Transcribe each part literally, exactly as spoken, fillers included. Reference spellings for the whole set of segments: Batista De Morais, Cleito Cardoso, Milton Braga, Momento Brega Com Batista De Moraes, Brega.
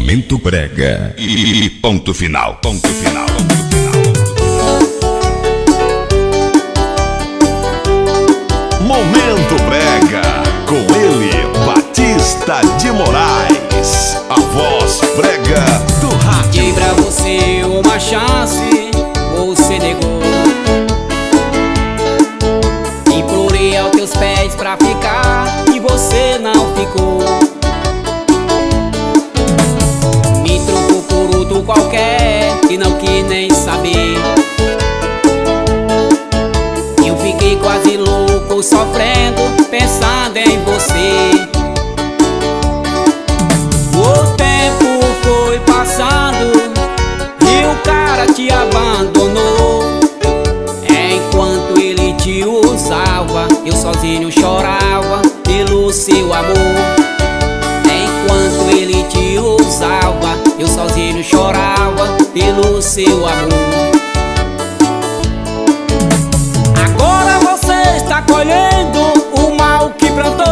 Momento Brega e ponto final, ponto final, ponto final. Momento Brega, com ele, Batista de Moraes, a voz brega do rádio. Dei pra você uma chance, você negou. Implorei aos teus pés pra ficar e você não ficou. Me trocou por outro qualquer e não quis nem saber. Eu fiquei quase louco, sofrendo, pensando em você. O tempo foi passando e o cara te abandonou. Enquanto ele te usava, eu sozinho chorava pelo seu amor. Enquanto ele te usava, eu sozinho chorava pelo seu amor. Colhendo o mal que plantou,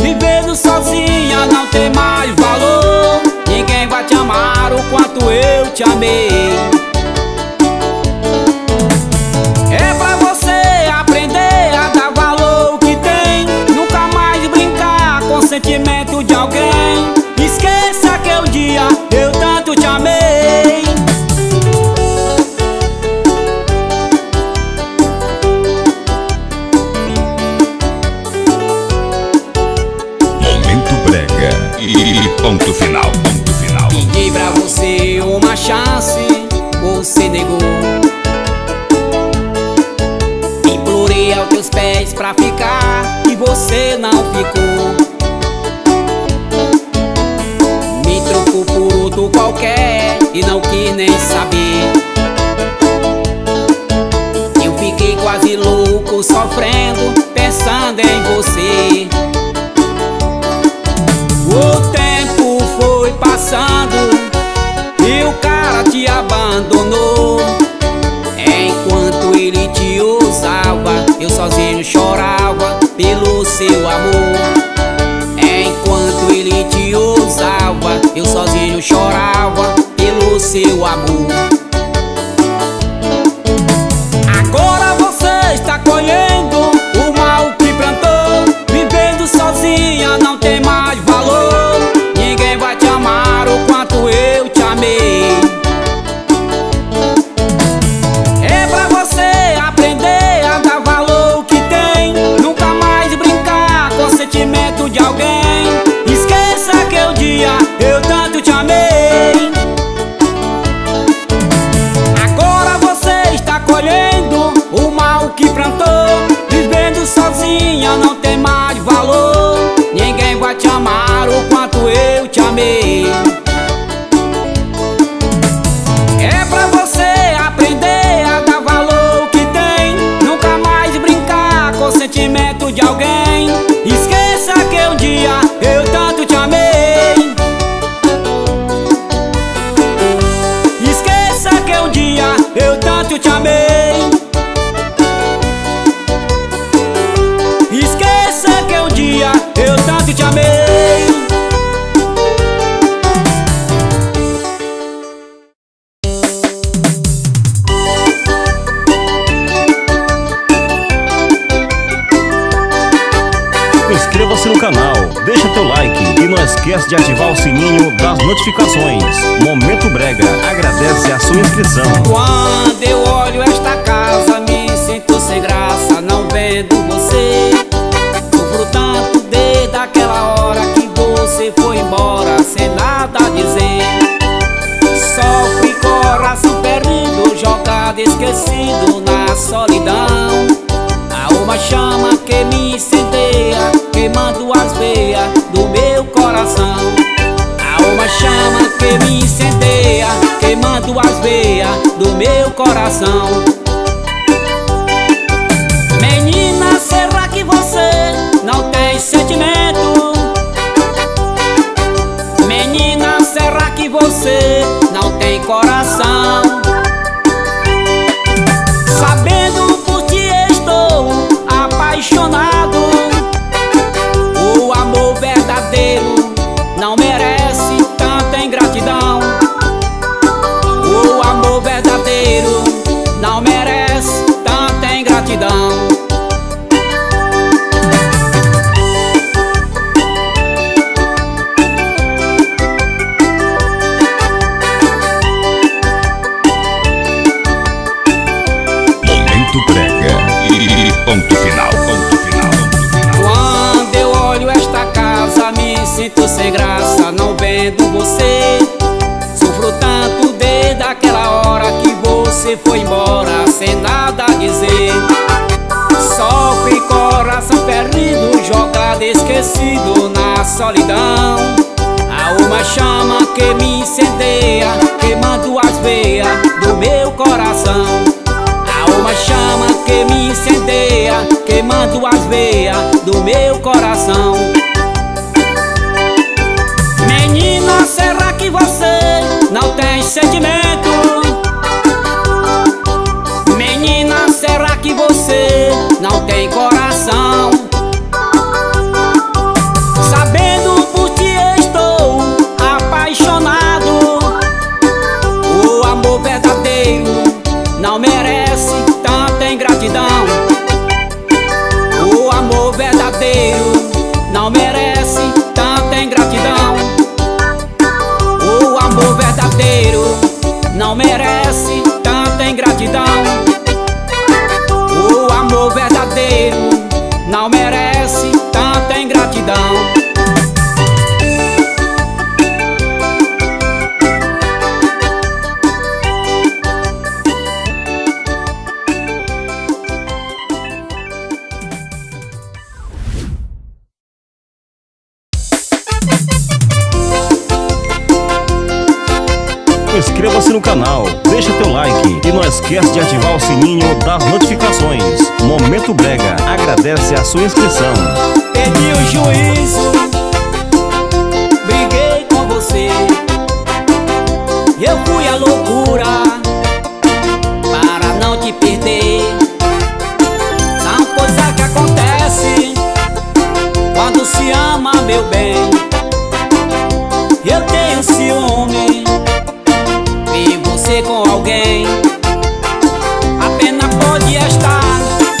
vivendo sozinha não tem mais valor. Ninguém vai te amar o quanto eu te amei. É pra você aprender a dar valor o que tem, nunca mais brincar com o sentimento de alguém. Esqueça aquele dia eu tanto te amei. E ponto final, ponto final. Pedi pra você uma chance, você negou. Implorei aos teus pés pra ficar e você não ficou. Me trocou por outro qualquer e não quis nem saber. Eu fiquei quase louco, sofrendo, pensando em você. O tempo foi passando e o cara te abandonou. Enquanto ele te usava, eu sozinho chorava pelo seu amor. Enquanto ele te usava, eu sozinho chorava pelo seu amor. Agora você está colhendo o mal que plantou, vivendo sozinha não tem mais valor. De alguém, esqueça aquele dia eu tanto te amei. Agora você está colhendo o mal que plantou, vivendo sozinha não tem mais valor. Ninguém vai te amar o quanto eu te amei. É pra você aprender a dar valor o que tem, nunca mais brincar com o sentimento de alguém. Esqueça aquele dia eu tanto te amei. Esqueça aquele dia eu tanto te amei. Esqueça aquele dia eu tanto te amei. Inscreva-se no canal, deixa teu like e não esquece de ativar o sininho das notificações. Momento Brega agradece a sua inscrição. Quando eu olho esta casa, me sinto sem graça, não vendo você. Sofro tanto desde aquela hora que você foi embora, sem nada a dizer. Sofre coração perdido, jogado, esquecido na solidão. Uma chama que me incendeia, queimando as veias do meu coração. Há uma chama que me incendeia, queimando as veias do meu coração. Menina, será que você não tem sentimento? Menina, será que você não tem coração? Sabendo por ti estou apaixonado, o amor verdadeiro não merece tanta ingratidão. você. Sofro tanto desde aquela hora que você foi embora sem nada a dizer. Sofre, coração perdido, jogado, esquecido na solidão. Há uma chama que me incendeia, queimando as veias do meu coração. Há uma chama que me incendeia, queimando as veias do meu coração. Menina, será que você não tem sentimento? Menina, será que você não tem coração? Sabendo por ti estou apaixonado. O amor verdadeiro não merece tanta ingratidão. O amor verdadeiro não merece tanta ingratidão. O amor verdadeiro não merece tanta ingratidão. O amor verdadeiro não merece tanta ingratidão. Inscreva-se no canal, deixa teu like e não esquece de ativar o sininho das notificações. Momento Brega agradece a sua inscrição. Perdi o juízo, briguei com você. Eu fui à loucura para não te perder. São coisas que acontecem quando se ama, meu bem. Eu tenho ciúme com alguém, a pena pode estar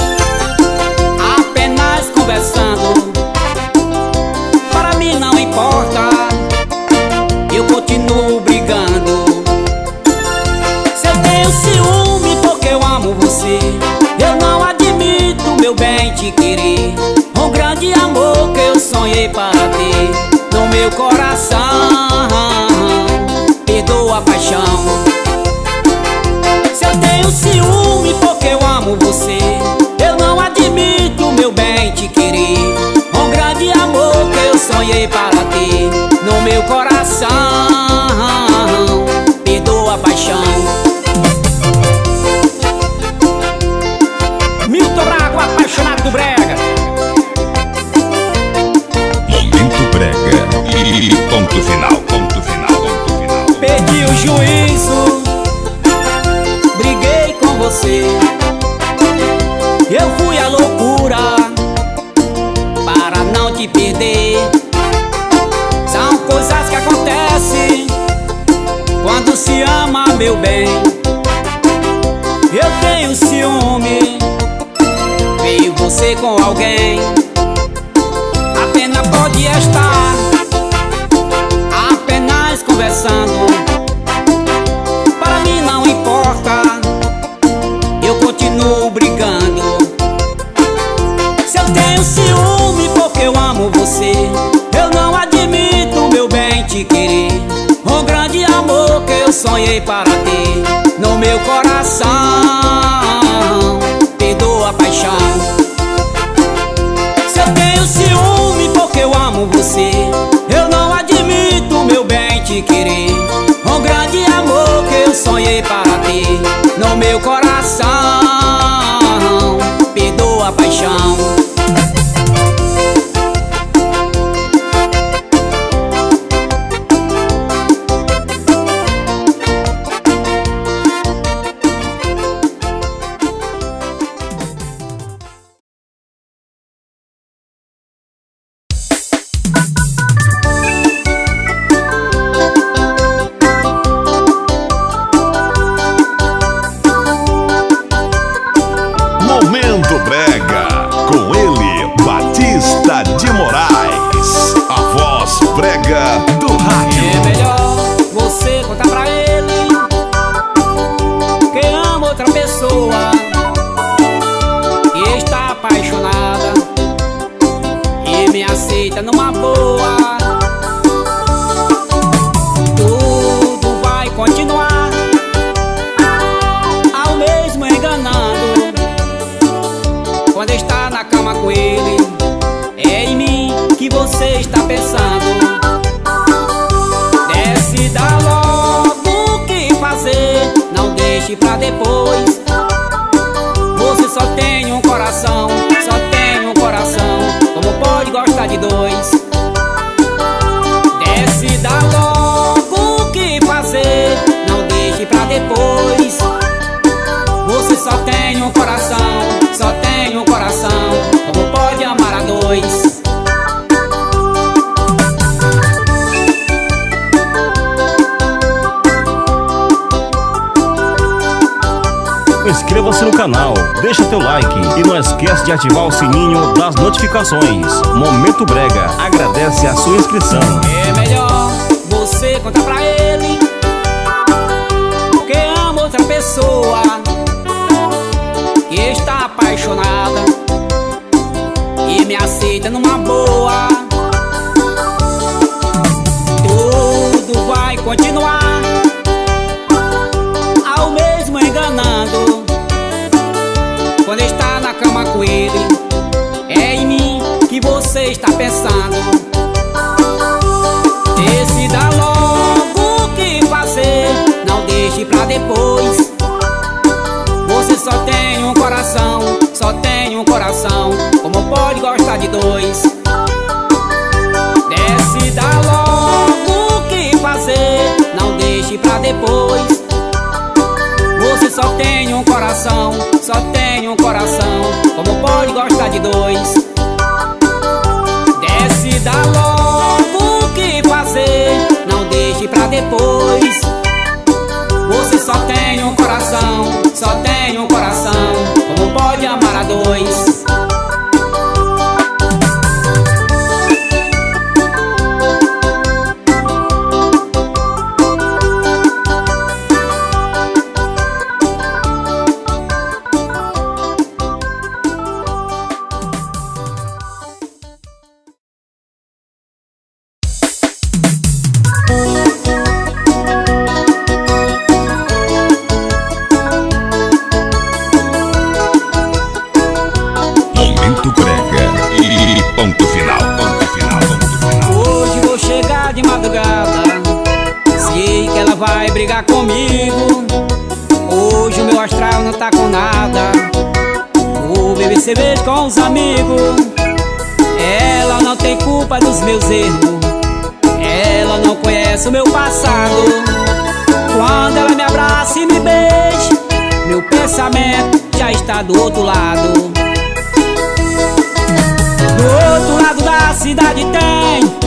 apenas conversando. Para mim não importa, eu continuo brigando. Se eu tenho ciúme porque eu amo você, eu não admito, meu bem, te querer. Um grande amor que eu sonhei para ter no meu coração, perdoa a paixão. Eu tenho ciúme porque eu amo você, eu não admito, meu bem, te querer. Um grande amor que eu sonhei para ter no meu coração, perdoa a paixão. Milton Braga, apaixonado do brega. Momento Brega e ponto final, ponto final, ponto final. Perdi o juízo, briguei com você. Eu fui à loucura para não te perder. São coisas que acontecem quando se ama, meu bem. Eu tenho ciúme, veio você com alguém. A pena pode estar apenas conversando. Eu continuo brigando. Se eu tenho ciúme porque eu amo você, eu não admito, meu bem, te querer. Um grande amor que eu sonhei para ter no meu coração, perdoa a paixão. Se eu tenho ciúme porque eu amo você, eu não admito, meu bem, te querer. Um grande amor que eu sonhei para ter no meu coração, perdoa a paixão. Momento Brega com deixe pra depois. Você só tem um coração, só tem um coração, como pode gostar de dois? Desce, dá logo o que fazer, não deixe pra depois. Você só tem um coração, só tem um coração, como pode amar a dois? Inscreva-se no canal, deixa teu like e não esquece de ativar o sininho das notificações. Momento Brega agradece a sua inscrição. É melhor você contar pra ele que ama outra pessoa, que está apaixonada e me aceita numa boa. Tudo vai continuar ao mesmo enganando. Quando está na cama com ele, é em mim que você está pensando. Decida logo o que fazer, não deixe pra depois. Você só tem um coração, só tem um coração, como pode gostar de dois? Decida logo o que fazer, não deixe pra depois. Você só tem um coração, só tem um coração, como pode gostar de dois? Desce, dá logo o que fazer, não deixe pra depois. Você só tem um coração, só tem um coração, como pode amar a dois? Brigar comigo, hoje o meu astral não tá com nada. Vou beber cerveja com os amigos. Ela não tem culpa dos meus erros, ela não conhece o meu passado. Quando ela me abraça e me beija, meu pensamento já está do outro lado. Do outro lado da cidade tem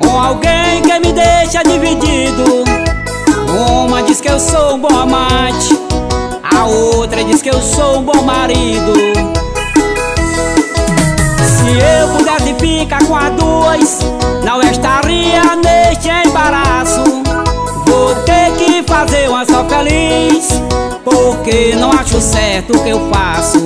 com alguém que me deixa dividido. Uma diz que eu sou um bom amante, a outra diz que eu sou um bom marido. Se eu pudesse ficar com as duas, não estaria neste embaraço. Vou ter que fazer uma só feliz, porque não acho certo o que eu faço.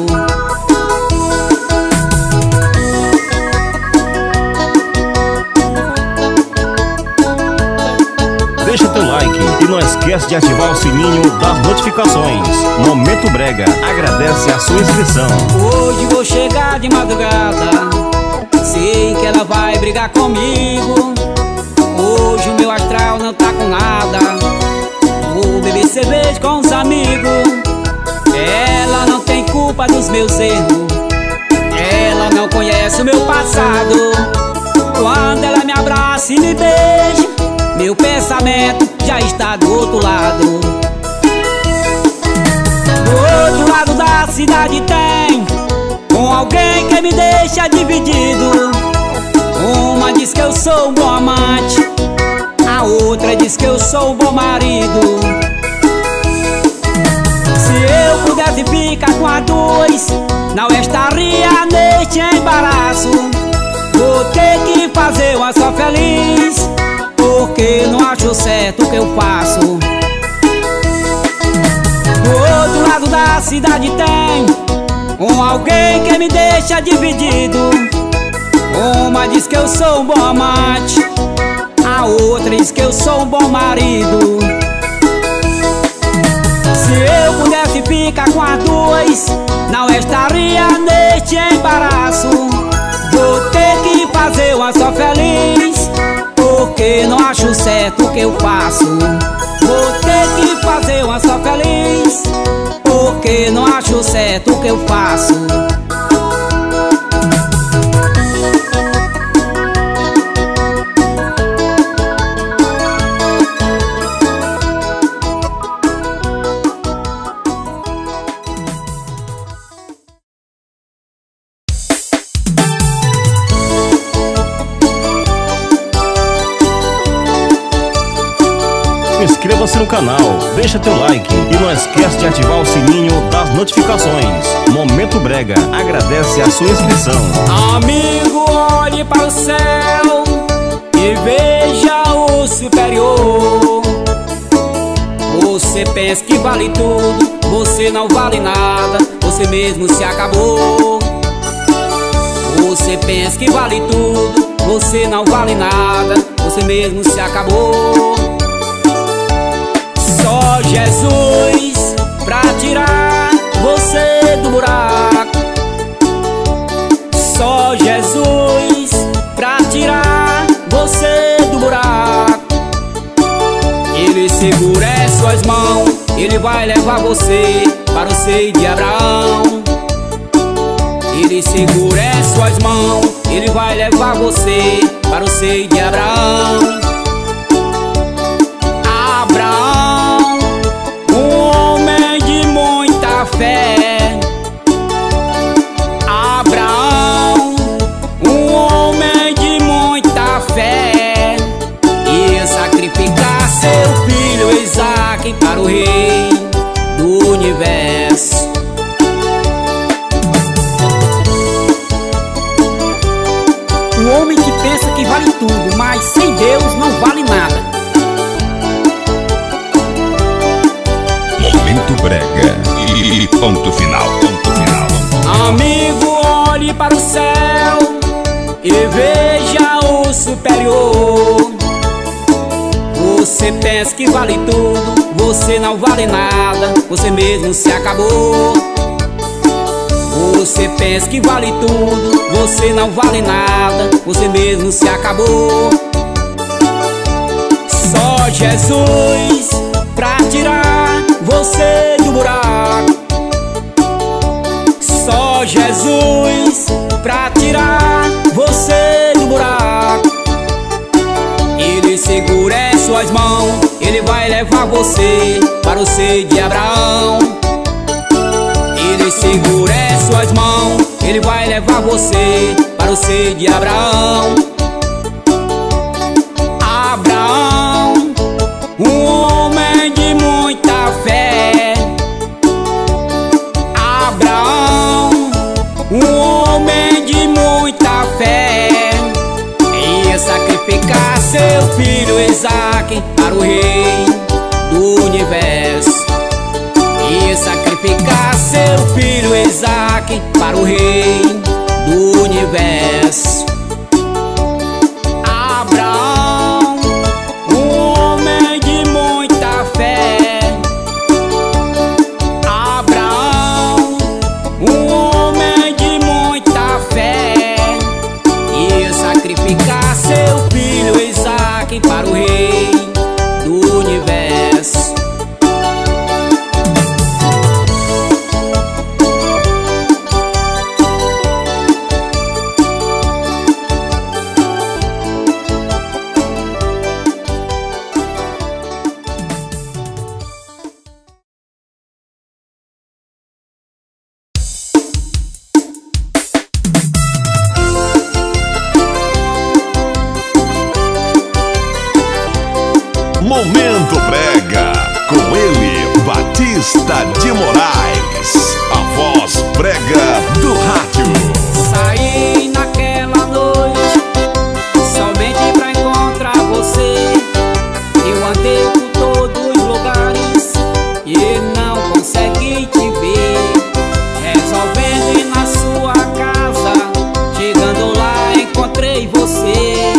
Deixa teu like e não esquece de ativar o sininho das notificações. Momento Brega agradece a sua inscrição. Hoje vou chegar de madrugada, sei que ela vai brigar comigo. Hoje o meu astral não tá com nada. Vou beber cerveja com os amigos. Ela não tem culpa dos meus erros, ela não conhece o meu passado. Quando ela me abraça e me beija, meu pensamento já está do outro lado. Do outro lado da cidade tem com alguém que me deixa dividido. Uma diz que eu sou um bom amante, a outra diz que eu sou um bom marido. Se eu pudesse ficar com as duas, não estaria neste embaraço. Vou ter que fazer uma só feliz, porque não acho certo o que eu faço. Do outro lado da cidade tem com alguém que me deixa dividido. Uma diz que eu sou um bom amante, a outra diz que eu sou um bom marido. Se eu pudesse ficar com as duas, não estaria neste embaraço. Vou ter que fazer uma só feliz, porque não acho certo o que eu faço. Vou ter que fazer. fazer uma só feliz, porque não acho certo o que eu faço. Inscreva-se no canal, deixa teu like e não esquece de ativar o sininho das notificações. Momento Brega agradece a sua inscrição. Amigo, olhe para o céu e veja o superior. Você pensa que vale tudo, você não vale nada, você mesmo se acabou. Você pensa que vale tudo, você não vale nada, você mesmo se acabou. Só Jesus pra tirar você do buraco, só Jesus pra tirar você do buraco. Ele segura as suas mãos, ele vai levar você para o seio de Abraão. Ele segura as suas mãos, ele vai levar você para o seio de Abraão. Abraão, um homem de muita fé, ia sacrificar seu filho Isaque para o rei do universo. Um homem que pensa que vale tudo, mas sem Deus não vale nada. Momento Brega e ponto final, ponto final. Amigo, olhe para o céu e veja o superior. Você pensa que vale tudo, você não vale nada, você mesmo se acabou. Você pensa que vale tudo, você não vale nada, você mesmo se acabou. Só Jesus pra tirar você do buraco, só Jesus pra tirar você do buraco. Ele segura as suas mãos, ele vai levar você para o seio de Abraão. Ele segura as suas mãos, ele vai levar você para o seio de Abraão. Abraão, um homem de muita fé, Abraão, um homem de muita fé, ia sacrificar seu filho Isaque para o rei do universo. Ia sacrificar seu filho Isaque para o rei do universo. Para o rei do universo. Momento Brega, com ele, Batista de Moraes, a voz brega do rádio. Saí naquela noite, somente pra encontrar você. Eu andei por todos os lugares e não consegui te ver. Resolvendo ir na sua casa, chegando lá encontrei você.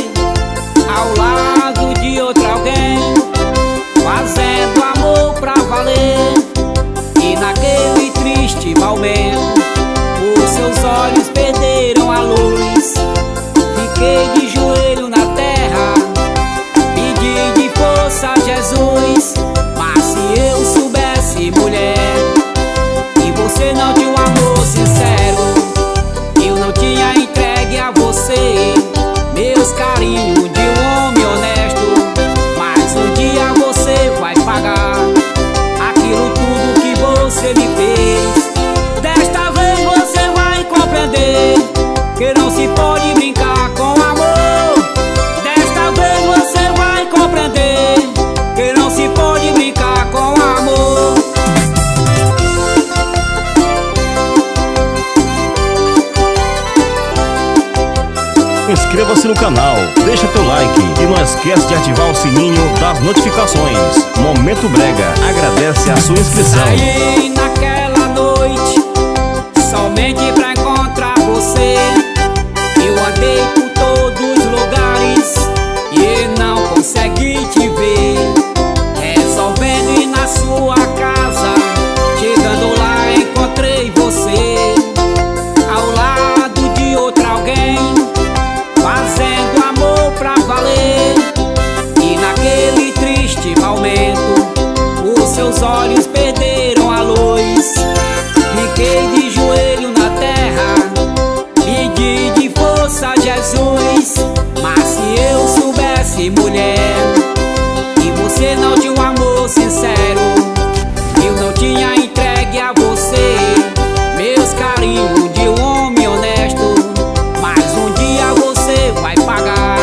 Ao lado de outra alguém, fazendo amor pra valer. E naquele triste momento, os seus olhos inscreva-se no canal, deixa teu like e não esquece de ativar o sininho das notificações. Momento Brega agradece a sua inscrição. Saí naquela noite somente pra encontrar você. Eu andei por todos os lugares e não consegui te ver. Resolvendo ir na sua casa, chegando lá encontrei você. Seus olhos perderam a luz. Fiquei de joelho na terra, pedi de força a Jesus. Mas se eu soubesse, mulher, que você não tinha um amor sincero, eu não tinha entregue a você meus carinhos de um homem honesto. Mas um dia você vai pagar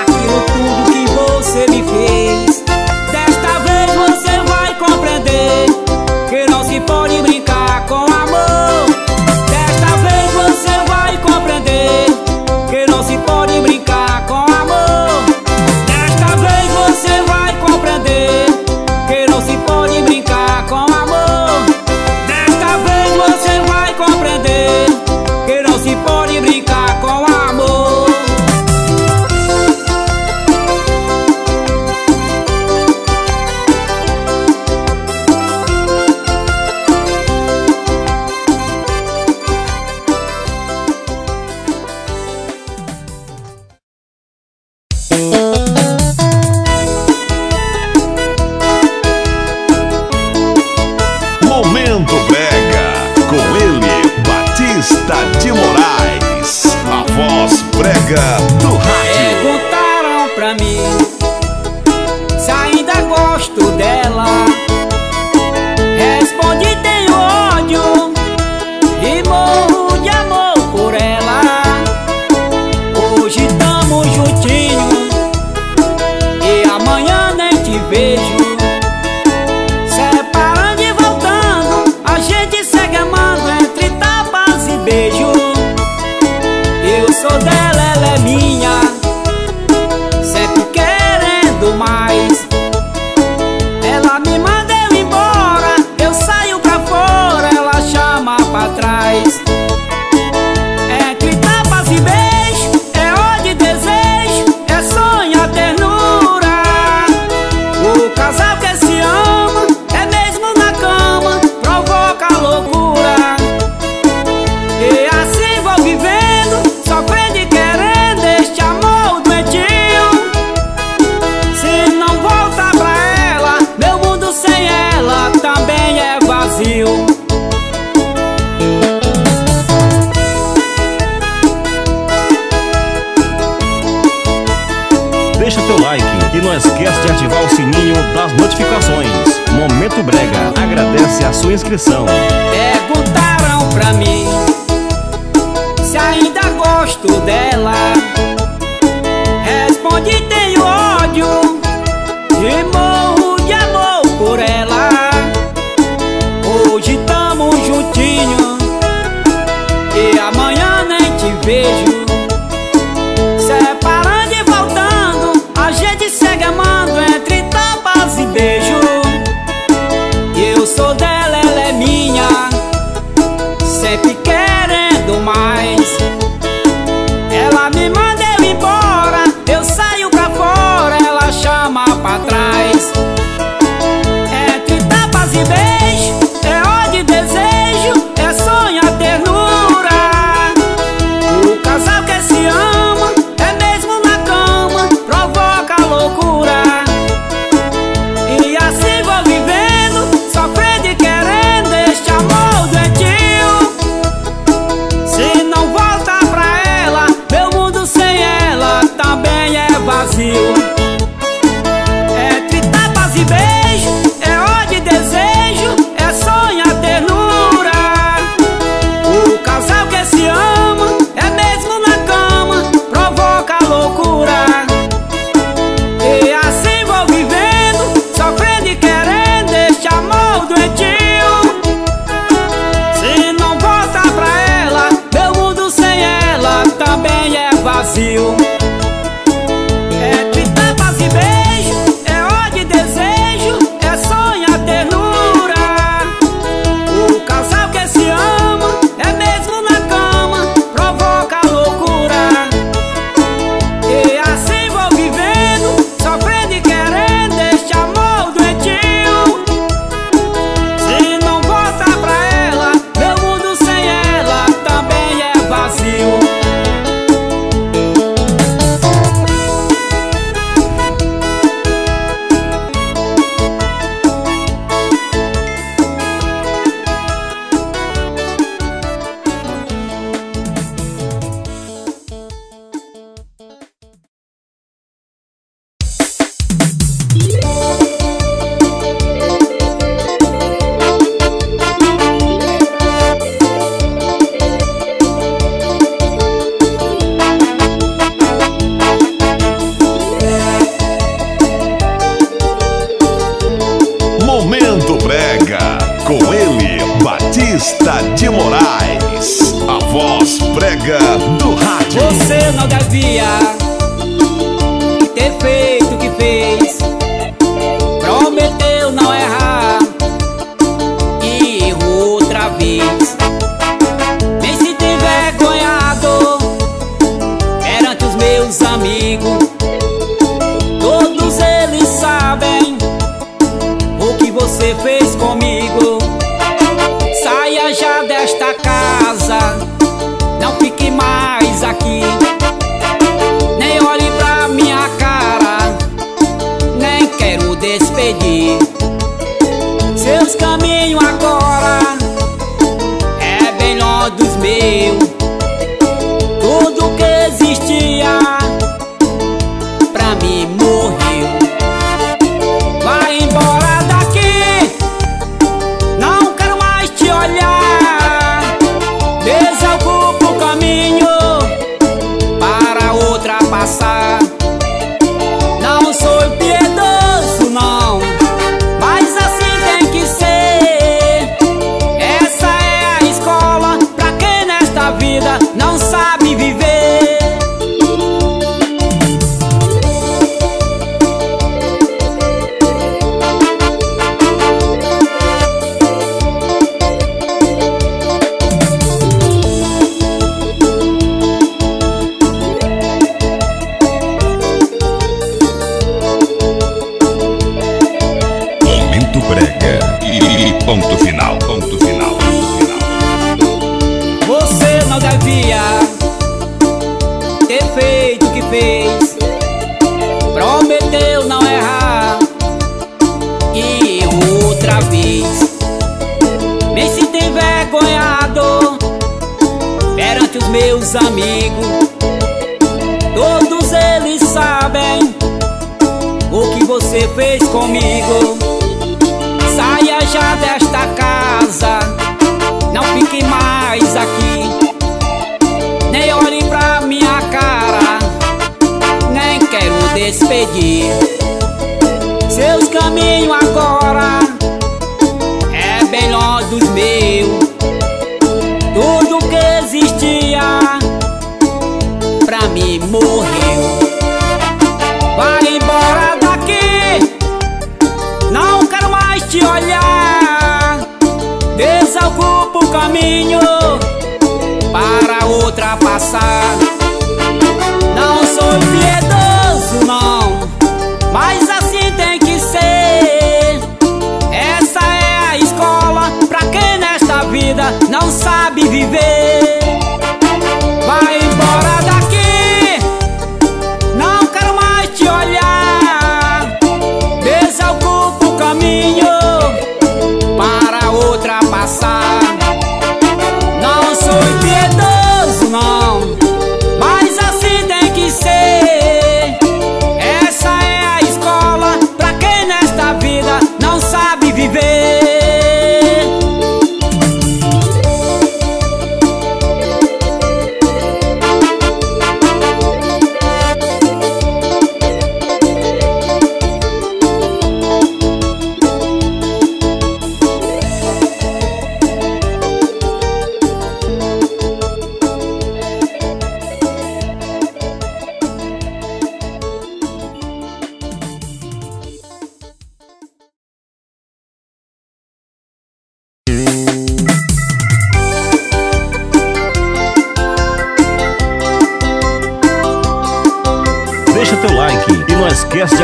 aquilo tudo que você me fez. Pode brincar com amor. Desta vez você vai compreender que não se pode brincar com amor. Desta vez você vai compreender que não se pode brincar com amor. Desta vez você vai compreender que não se pode brincar com amor. Momento Brega, com ele, Batista de Moraes, a voz brega do rádio. Perguntaram pra mim se ainda gosto dela. Respondi, tenho ódio e morro de amor por ela. Hoje tamo juntinho e amanhã nem te vejo. Sou dela, ela é minha, sempre querendo mais. Ela me manda eu embora, eu saio pra fora, ela chama pra trás. Entre tapas e beijo, é ódio e desejo, é sonho a ternura. O casal que se ama, é mesmo na cama, provoca loucura. E assim vou vivendo, sofrendo e querendo este amor doentio. Se não voltar pra ela, meu mundo sem ela também é vazio. Deixa teu like e não esquece de ativar o sininho das notificações. Momento Brega agradece a sua inscrição. Perguntaram pra mim se ainda gosto dela. Respondi, tenho ódio e morro de amor por ela. Hoje tamo juntinho e amanhã nem te vejo. Separando e voltando, a gente segue amando entre tapas e beijo. Eu sou dela, ela é minha, sempre querendo mais. Ela me manda eu embora, eu saio pra fora, ela chama pra trás. Batista de Moraes, a voz brega do rádio. Você não devia ter feito o que fez, prometeu não errar e errou outra vez. Nem se tem vergonhado perante os meus amigos, todos eles sabem o que você fez comigo. Saia já desta casa, não fique mais aqui. Nem olhe pra minha cara, nem quero despedir. Seus caminhos agora é bem longe dos meus. Tudo que existia pra mim morreu. Vai embora. Não sou impiedoso, não, mas assim tem que ser. Essa é a escola pra quem nesta vida não sabe viver. Ponto final, ponto final, ponto final. Você não devia ter feito o que fez, prometeu não errar e errou outra vez. Nem se tem vergonhado perante os meus amigos, todos eles sabem o que você fez comigo. Saia já desta casa, não fique mais aqui. Nem olhe pra minha cara, nem quero despedir. Seus caminhos agora é bem longe dos meus. Tudo que existia pra mim morreu. Vai embora daqui, não quero mais te olhar. Desocupa o caminho para ultrapassar. Não sou piedoso, não, mas assim tem que ser. Essa é a escola pra quem nesta vida não sabe viver. Vai embora daqui, não quero mais te olhar. Desocupa caminho para ultrapassar. Não sou impiedoso, não, mas assim tem que ser. Essa é a escola pra quem nesta vida não sabe viver.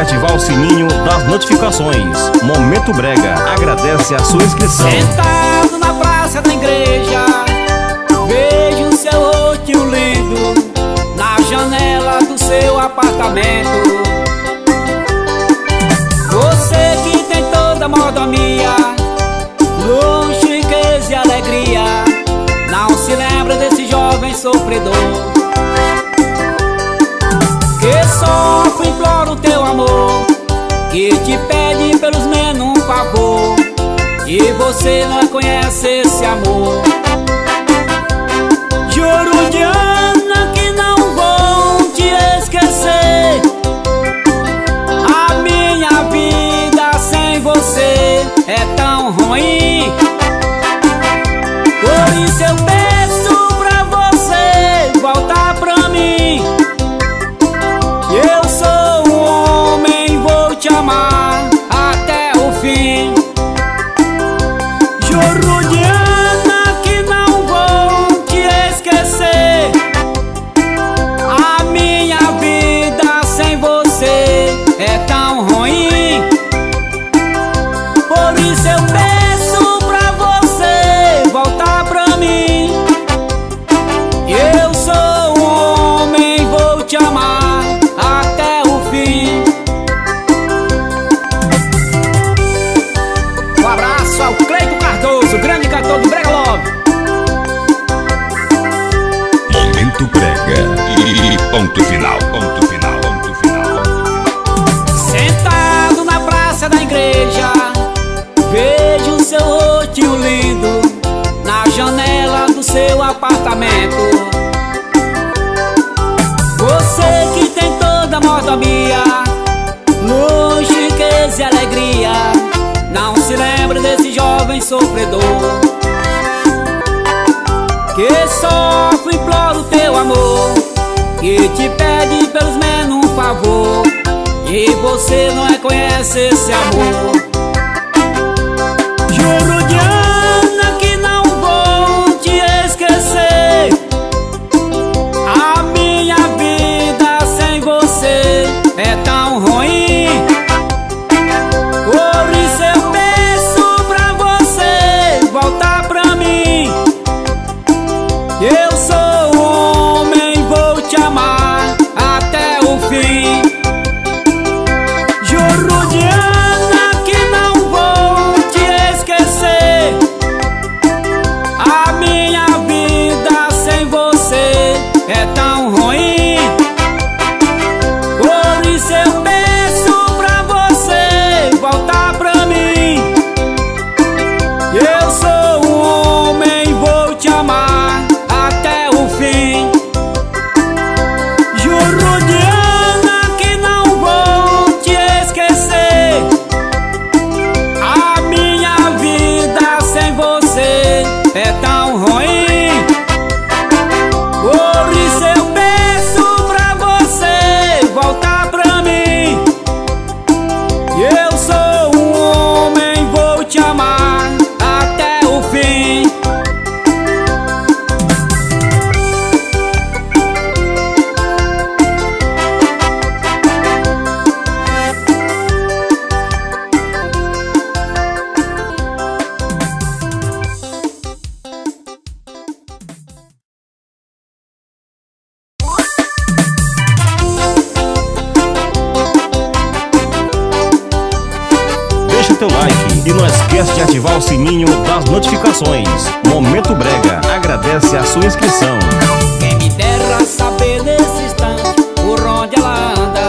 Ativar o sininho das notificações. Momento Brega agradece a sua inscrição. Sentado na praça da igreja, vejo o seu rostinho lindo na janela do seu apartamento. Você que tem toda a mordomia, luxo, riqueza e alegria, não se lembra desse jovem sofredor que sofre, implora o teu amor, que te pede pelos menos um favor, e você não conhece esse amor. Juro, Diana, que não vou te esquecer. A minha vida sem você é tão ruim. isso eu peço pra você voltar pra mim. Eu sou um homem, vou te amar até o fim. Um abraço ao Cleito Cardoso, grande cantor do Brega Love. Momento Brega e ponto final, ponto final, ponto final, ponto final. Sentado na praça da igreja, vejo seu rostinho lindo na janela do seu apartamento. Você que tem toda a mordomia, longegueza e alegria, não se lembra desse jovem sofredor que sofre e implora o teu amor, que te pede pelos menos um favor, e você não reconhece esse amor. Juro, Diana, que não vou te esquecer. A minha vida sem você é tão ruim. Por isso eu peço pra você voltar pra mim. Eu sou um homem, vou te amar até o fim. Juro, Diana, é tão ruim. Por isso eu peço pra você voltar pra mim. Eu sou um homem, vou te amar até o fim. Juro, Diana, que não vou te esquecer. A minha vida sem você é tão ruim. Sininho das notificações. Momento Brega agradece a sua inscrição. Quem me dera saber nesse instante por onde ela anda.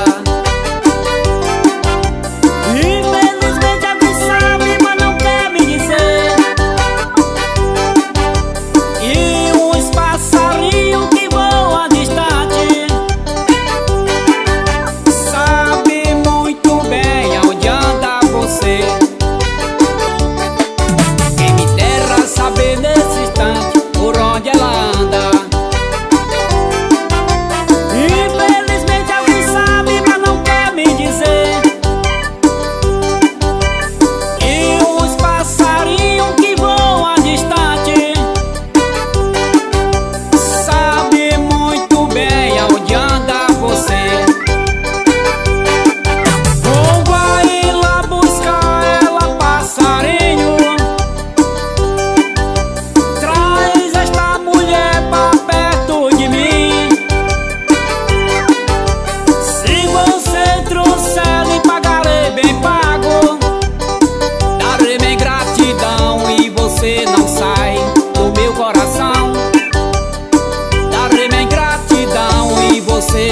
Infelizmente alguém sabe, mas não quer me dizer. E uns passarinhos que voam distante sabe muito bem aonde anda você.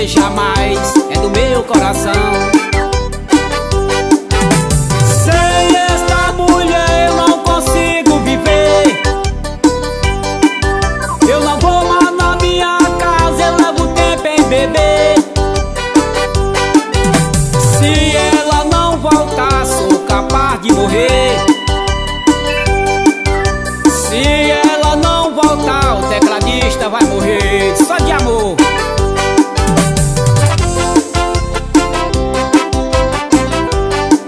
Jamais é do meu coração. Sem esta mulher eu não consigo viver. Eu não vou mais na minha casa, eu levo tempo em beber. Se ela não voltar, sou capaz de morrer. Se ela não voltar, o tecladista vai morrer só de amor.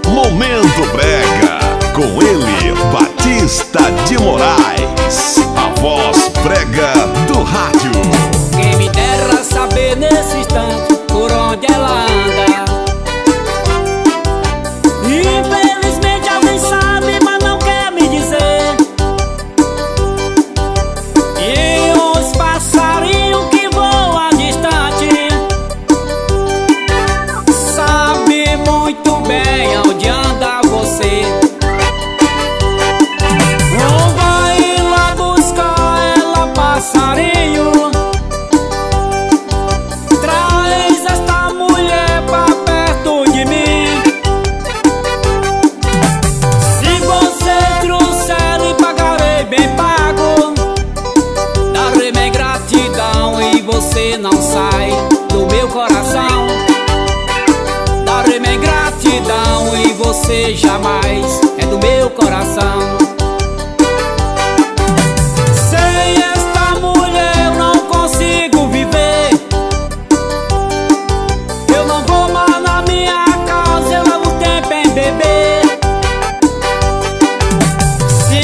Momento Brega, com ele, Batista de Moraes, a voz brega do rádio. Quem me dera saber nesse instante por onde ela anda. Infelizmente alguém sabe. coração. Sem esta mulher eu não consigo viver. Eu não vou mais na minha casa, eu levo tempo em beber. Se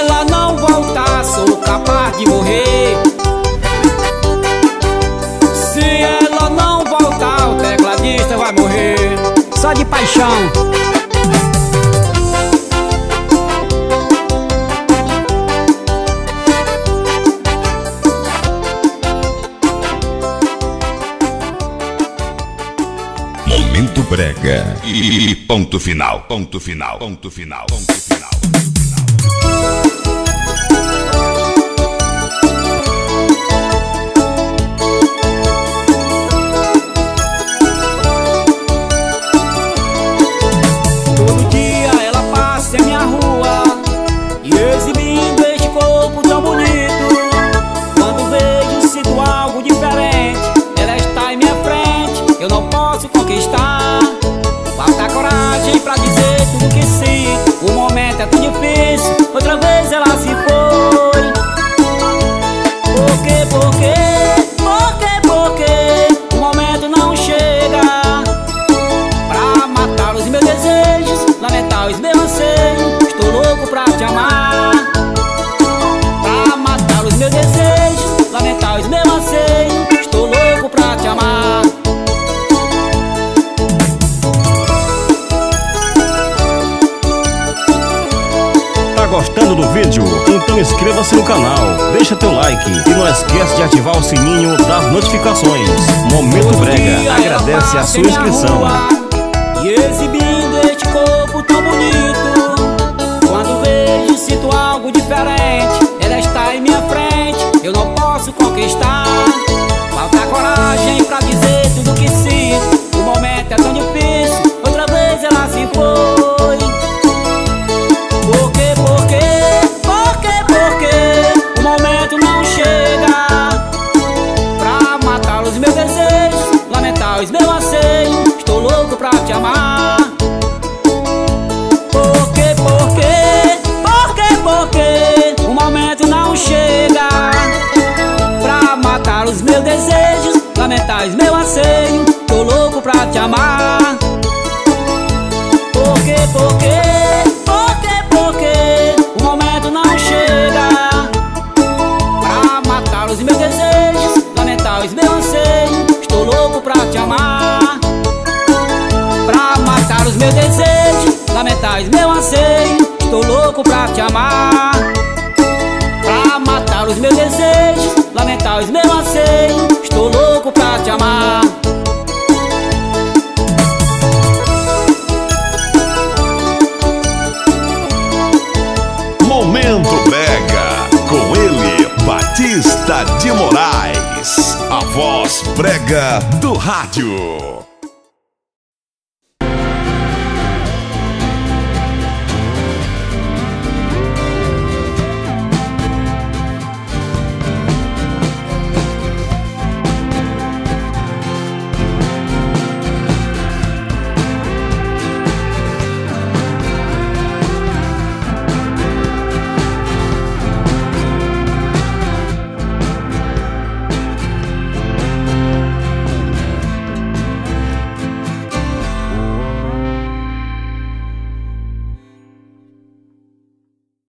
ela não voltar, sou capaz de morrer. Se ela não voltar, o tecladista vai morrer. Só de paixão. Momento Brega e, e ponto final, ponto final, ponto final, ponto final, ponto final. Todo dia ela passa em minha rua e exibindo este corpo tão bonito. Quando vejo, sinto algo diferente. Ela está em minha frente, eu não posso conquistar. É tão difícil, outra vez ela se foi. Por quê, por quê, por quê, por quê? O momento não chega pra matar os meus desejos, lamentar os meus anseios. Estou louco pra te amar. Pra matar os meus desejos, lamentar os meus anseios. Estou louco pra te amar. Gostando do vídeo? Então inscreva-se no canal, deixa teu like e não esquece de ativar o sininho das notificações. Momento Brega agradece a sua inscrição. E exibindo este corpo tão bonito, quando vejo sinto algo diferente. Ela está em minha frente, eu não posso conquistar. Falta coragem pra dizer tudo que sinto. O momento é tão difícil, outra vez ela se foi. Meu anseio, estou louco pra te amar. Por quê, por quê, por quê, por quê? O momento não chega pra matar os meus desejos, lamentar os meus anseios. Estou louco pra te amar. Por quê, por quê, por quê, por quê? O momento não chega pra matar os meus desejos, lamentar os meus anseios. Estou louco pra te amar. Pra matar os meus desejos, lamentar os meus anseios. Estou louco pra te amar. Pra matar os meus desejos, lamentar os meus anseios. Estou louco pra te amar. Momento Brega, com ele, Batista de Moraes. A voz brega do rádio.